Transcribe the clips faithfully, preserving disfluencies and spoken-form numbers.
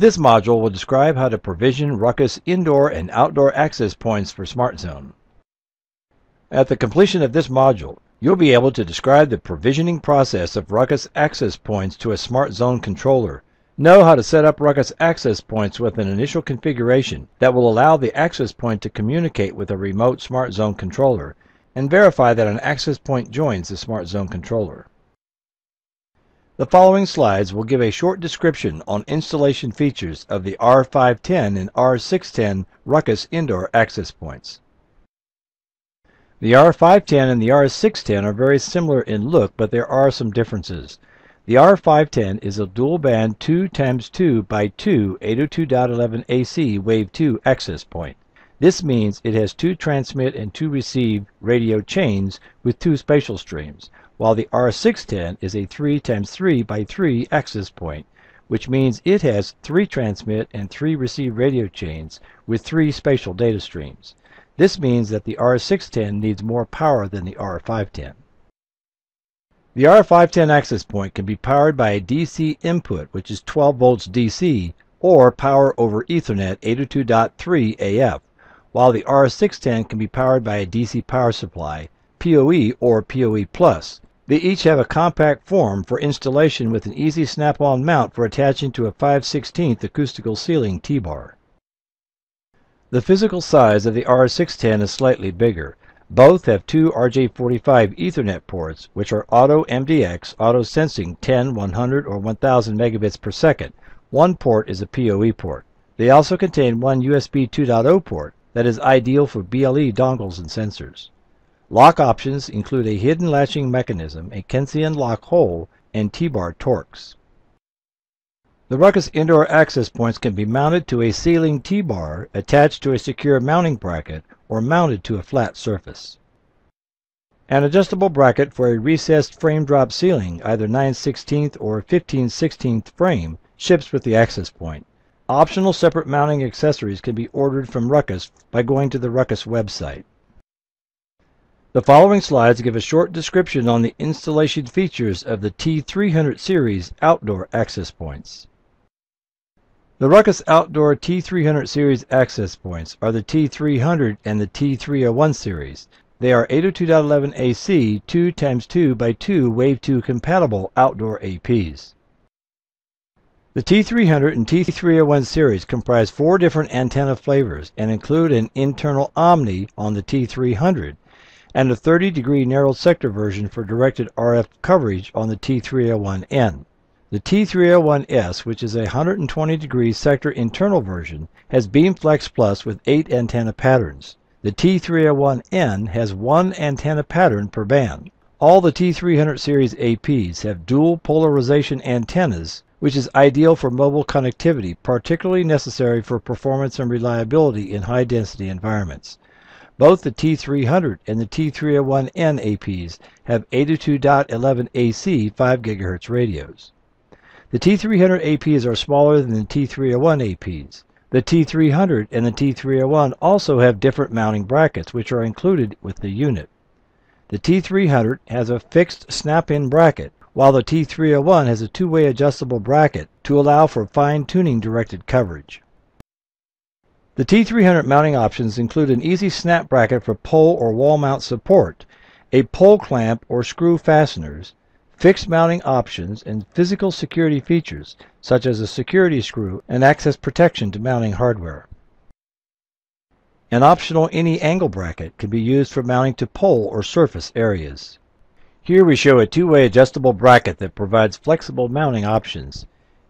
This module will describe how to provision Ruckus indoor and outdoor access points for SmartZone. At the completion of this module, you'll be able to describe the provisioning process of Ruckus access points to a SmartZone controller, know how to set up Ruckus access points with an initial configuration that will allow the access point to communicate with a remote SmartZone controller, and verify that an access point joins the SmartZone controller. The following slides will give a short description on installation features of the R five ten and R six ten Ruckus indoor access points. The R five ten and the R six ten are very similar in look, but there are some differences. The R five ten is a dual-band two by two by two eight oh two dot eleven A C Wave two access point. This means it has two transmit and two receive radio chains with two spatial streams, while the R six ten is a three by three by three access point, which means it has three transmit and three receive radio chains with three spatial data streams. This means that the R six ten needs more power than the R five ten. The R five ten access point can be powered by a D C input, which is twelve volts D C, or power over Ethernet eight oh two dot three A F, while the R six ten can be powered by a D C power supply, P O E or P O E Plus. They each have a compact form for installation with an easy snap-on mount for attaching to a five sixteenths acoustical ceiling T bar. The physical size of the R six ten is slightly bigger. Both have two R J forty-five Ethernet ports, which are auto M D X, auto sensing ten, one hundred, or one thousand megabits per second. One port is a P O E port. They also contain one U S B two point oh port that is ideal for B L E dongles and sensors. Lock options include a hidden latching mechanism, a Kensington lock hole, and T bar Torx. The Ruckus indoor access points can be mounted to a ceiling T bar, attached to a secure mounting bracket, or mounted to a flat surface. An adjustable bracket for a recessed frame drop ceiling, either nine sixteenths or fifteen sixteenths frame, ships with the access point. Optional separate mounting accessories can be ordered from Ruckus by going to the Ruckus website. The following slides give a short description on the installation features of the T three hundred series outdoor access points. The Ruckus Outdoor T three hundred series access points are the T three hundred and the T three oh one series. They are eight oh two dot eleven A C two by two by two Wave two compatible outdoor A Ps. The T three hundred and T three oh one series comprise four different antenna flavors and include an internal Omni on the T three hundred and a thirty degree narrowed sector version for directed R F coverage on the T three oh one N. The T three oh one S, which is a one hundred twenty degree sector internal version, has BeamFlex Plus with eight antenna patterns. The T three oh one N has one antenna pattern per band. All the T three hundred series A Ps have dual polarization antennas, which is ideal for mobile connectivity, particularly necessary for performance and reliability in high-density environments. Both the T three hundred and the T three oh one N A Ps have eight oh two dot eleven A C five gigahertz radios. The T three hundred A Ps are smaller than the T three oh one A Ps. The T three hundred and the T three oh one also have different mounting brackets, which are included with the unit. The T three hundred has a fixed snap-in bracket, while the T three oh one has a two-way adjustable bracket to allow for fine-tuning directed coverage. The T three hundred mounting options include an easy snap bracket for pole or wall mount support, a pole clamp or screw fasteners, fixed mounting options, and physical security features such as a security screw and access protection to mounting hardware. An optional any angle bracket can be used for mounting to pole or surface areas. Here we show a two-way adjustable bracket that provides flexible mounting options.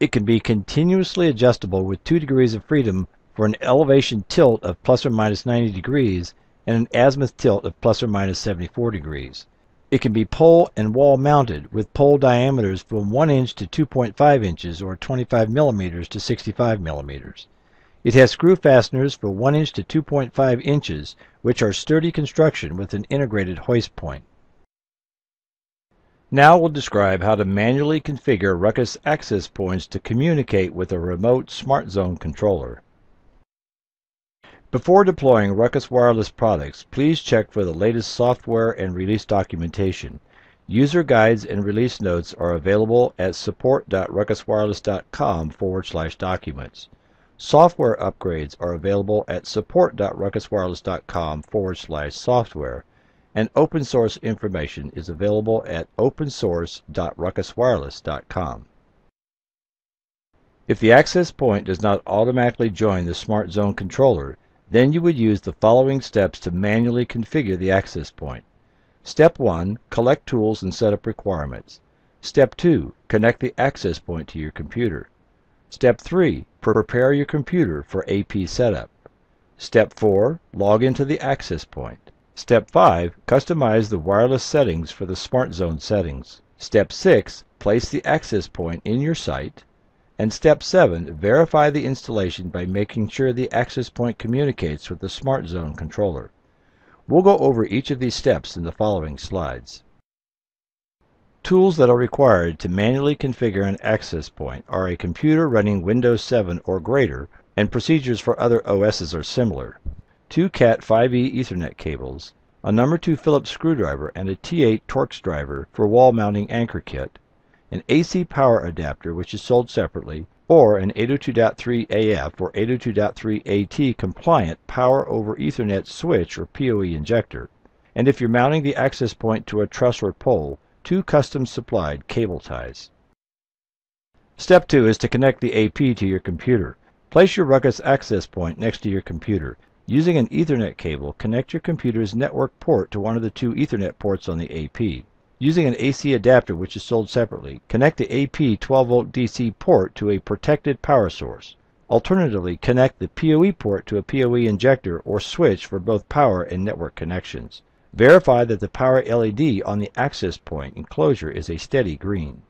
It can be continuously adjustable with two degrees of freedom for an elevation tilt of plus or minus ninety degrees and an azimuth tilt of plus or minus seventy-four degrees. It can be pole and wall mounted with pole diameters from one inch to two point five inches or twenty-five millimeters to sixty-five millimeters. It has screw fasteners for one inch to two point five inches, which are sturdy construction with an integrated hoist point. Now we'll describe how to manually configure Ruckus access points to communicate with a remote SmartZone controller. Before deploying Ruckus wireless products, please check for the latest software and release documentation. User guides and release notes are available at support.ruckuswireless.com forward slash documents. Software upgrades are available at support.ruckuswireless.com forward slash software, and open source information is available at opensource.ruckuswireless dot com. If the access point does not automatically join the SmartZone controller, then you would use the following steps to manually configure the access point. Step one. Collect tools and set up requirements. Step two. Connect the access point to your computer. Step three. Prepare your computer for A P setup. Step four. Log into the access point. Step five. Customize the wireless settings for the SmartZone settings. Step six. Place the access point in your site. And Step seven. Verify the installation by making sure the access point communicates with the SmartZone controller. We'll go over each of these steps in the following slides. Tools that are required to manually configure an access point are a computer running Windows seven or greater, and procedures for other O Ss are similar. Two Cat five E Ethernet cables, a number two Phillips screwdriver and a T eight Torx driver for wall mounting anchor kit, an A C power adapter which is sold separately, or an eight oh two dot three A F or eight oh two dot three A T compliant power over Ethernet switch or P O E injector, and if you're mounting the access point to a truss or pole, two custom supplied cable ties. Step two is to connect the A P to your computer. Place your Ruckus access point next to your computer. Using an Ethernet cable, connect your computer's network port to one of the two Ethernet ports on the A P. Using an A C adapter which is sold separately, connect the A P twelve volt D C port to a protected power source. Alternatively, connect the P O E port to a P O E injector or switch for both power and network connections. Verify that the power L E D on the access point enclosure is a steady green.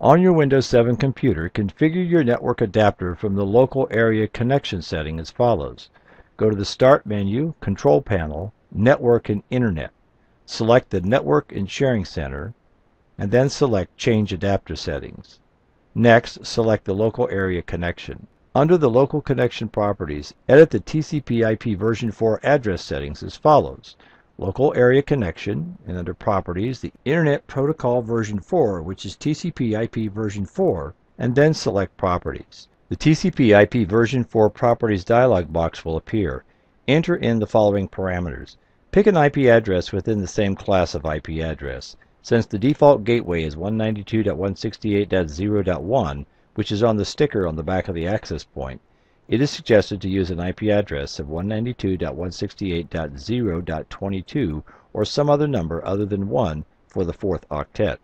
On your Windows seven computer, configure your network adapter from the local area connection setting as follows. Go to the Start menu, Control Panel, Network and Internet. Select the Network and Sharing Center, and then select Change Adapter Settings. Next, select the local area connection. Under the Local Connection properties, edit the T C P I P version four address settings as follows. Local Area Connection, and under Properties, the Internet Protocol version four, which is T C P I P version four, and then select Properties. The T C P I P version four Properties dialog box will appear. Enter in the following parameters. Pick an I P address within the same class of I P address. Since the default gateway is one ninety-two dot one sixty-eight dot zero dot one, which is on the sticker on the back of the access point, it is suggested to use an I P address of one ninety-two dot one sixty-eight dot zero dot twenty-two or some other number other than one for the fourth octet.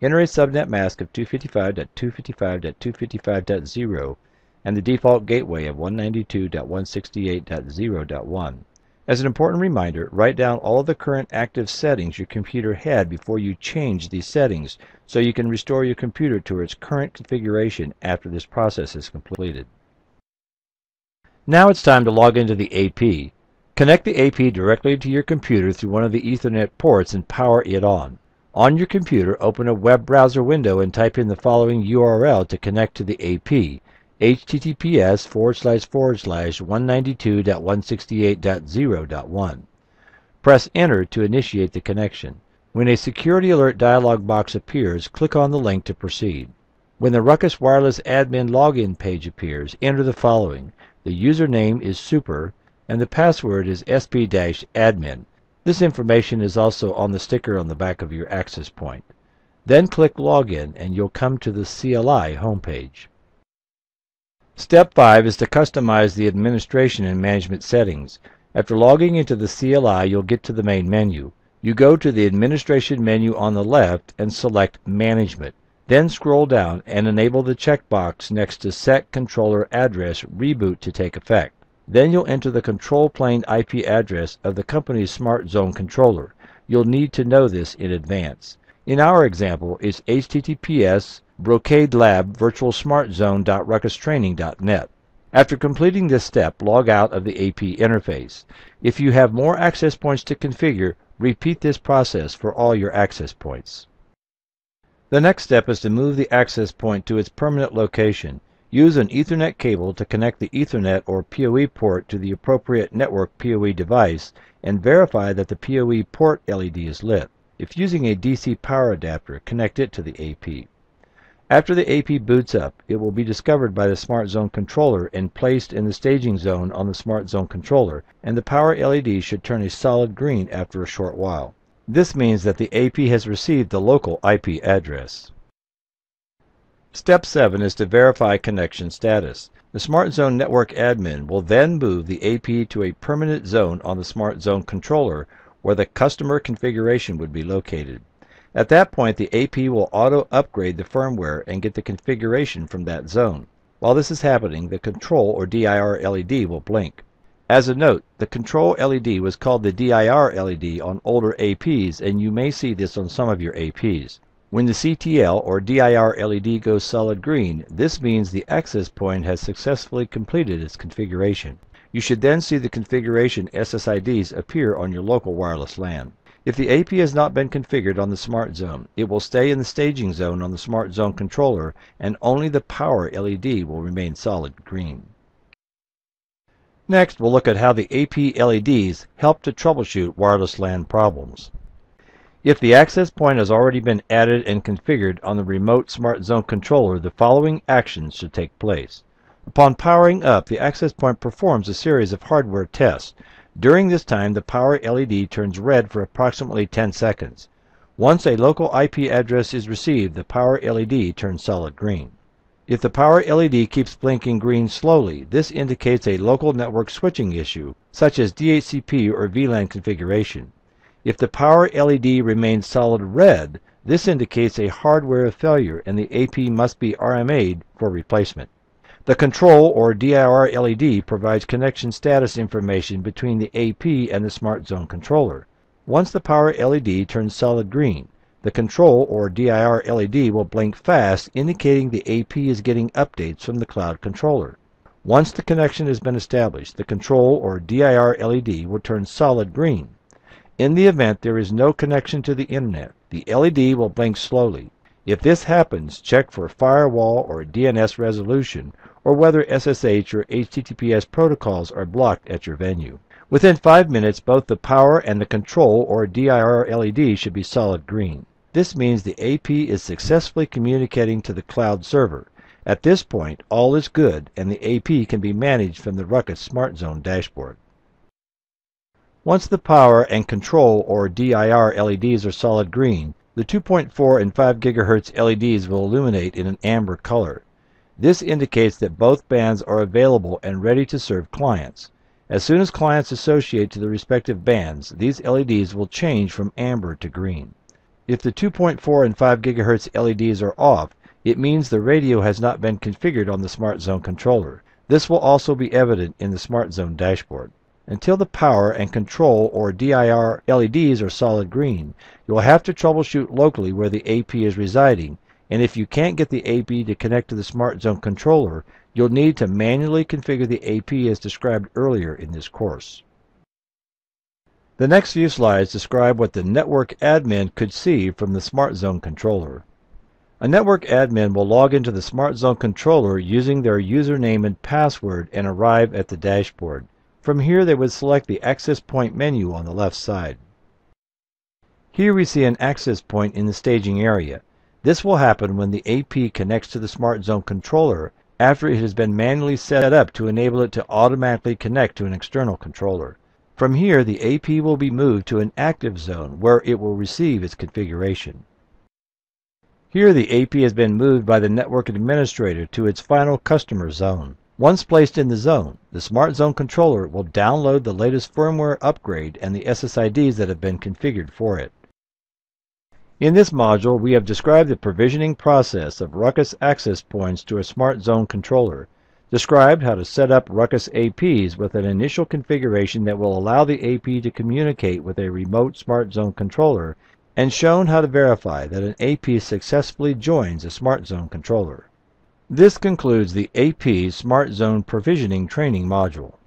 Enter a subnet mask of two fifty-five dot two fifty-five dot two fifty-five dot zero and the default gateway of one ninety-two dot one sixty-eight dot zero dot one. As an important reminder, write down all of the current active settings your computer had before you change these settings, so you can restore your computer to its current configuration after this process is completed. Now it's time to log into the A P. Connect the A P directly to your computer through one of the Ethernet ports and power it on. On your computer, open a web browser window and type in the following U R L to connect to the A P. H T T P S forward slash forward slash one ninety-two dot one sixty-eight dot zero dot one. Press Enter to initiate the connection. When a security alert dialog box appears, click on the link to proceed. When the Ruckus Wireless admin login page appears, enter the following. The username is super and the password is S P dash admin. This information is also on the sticker on the back of your access point. Then click Login and you'll come to the C L I homepage. Step five is to customize the administration and management settings. After logging into the C L I, you'll get to the main menu. You go to the administration menu on the left and select Management. Then scroll down and enable the checkbox next to Set Controller Address Reboot to take effect. Then you'll enter the control plane I P address of the company's SmartZone controller. You'll need to know this in advance. In our example, it's H T T P S Brocade Lab Virtual SmartZone.ruckus training dot net. After completing this step, log out of the A P interface. If you have more access points to configure, repeat this process for all your access points. The next step is to move the access point to its permanent location. Use an Ethernet cable to connect the Ethernet or P O E port to the appropriate network P O E device and verify that the P O E port L E D is lit. If using a D C power adapter, connect it to the A P. After the A P boots up, it will be discovered by the SmartZone controller and placed in the staging zone on the SmartZone controller, and the power L E D should turn a solid green after a short while. This means that the A P has received the local I P address. Step seven is to verify connection status. The SmartZone network admin will then move the A P to a permanent zone on the SmartZone controller where the customer configuration would be located. At that point, the A P will auto-upgrade the firmware and get the configuration from that zone. While this is happening, the control or D I R L E D will blink. As a note, the control L E D was called the D I R L E D on older A Ps, and you may see this on some of your A Ps. When the C T L or D I R L E D goes solid green, this means the access point has successfully completed its configuration. You should then see the configuration S S I Ds appear on your local wireless LAN. If the A P has not been configured on the SmartZone, it will stay in the staging zone on the SmartZone controller, and only the power L E D will remain solid green. Next, we'll look at how the A P L E Ds help to troubleshoot wireless LAN problems. If the access point has already been added and configured on the remote SmartZone controller, the following actions should take place. Upon powering up, the access point performs a series of hardware tests. During this time, the power L E D turns red for approximately ten seconds. Once a local I P address is received, the power L E D turns solid green. If the power L E D keeps blinking green slowly, this indicates a local network switching issue, such as D H C P or V LAN configuration. If the power L E D remains solid red, this indicates a hardware failure and the A P must be R M A'd for replacement. The control or D I R L E D provides connection status information between the A P and the SmartZone controller. Once the power L E D turns solid green, the control or D I R L E D will blink fast, indicating the A P is getting updates from the cloud controller. Once the connection has been established, the control or D I R L E D will turn solid green. In the event there is no connection to the internet, the L E D will blink slowly. If this happens, check for firewall or D N S resolution, or whether S S H or H T T P S protocols are blocked at your venue. Within five minutes, both the power and the control or D I R L E D should be solid green. This means the A P is successfully communicating to the cloud server. At this point, all is good, and the A P can be managed from the Ruckus SmartZone dashboard. Once the power and control or D I R L E Ds are solid green, the two point four and five gigahertz L E Ds will illuminate in an amber color. This indicates that both bands are available and ready to serve clients. As soon as clients associate to the respective bands, these L E Ds will change from amber to green. If the two point four and five gigahertz L E Ds are off, it means the radio has not been configured on the SmartZone controller. This will also be evident in the SmartZone dashboard. Until the power and control or D I R L E Ds are solid green, you will have to troubleshoot locally where the A P is residing, and if you can't get the A P to connect to the SmartZone controller, you'll need to manually configure the A P as described earlier in this course. The next few slides describe what the network admin could see from the SmartZone controller. A network admin will log into the SmartZone controller using their username and password and arrive at the dashboard. From here, they would select the access point menu on the left side. Here we see an access point in the staging area. This will happen when the A P connects to the SmartZone controller after it has been manually set up to enable it to automatically connect to an external controller. From here, the A P will be moved to an active zone where it will receive its configuration. Here, the A P has been moved by the network administrator to its final customer zone. Once placed in the zone, the SmartZone controller will download the latest firmware upgrade and the S S I Ds that have been configured for it. In this module, we have described the provisioning process of Ruckus access points to a SmartZone controller, described how to set up Ruckus A Ps with an initial configuration that will allow the A P to communicate with a remote SmartZone controller, and shown how to verify that an A P successfully joins a SmartZone controller. This concludes the A P SmartZone Provisioning Training Module.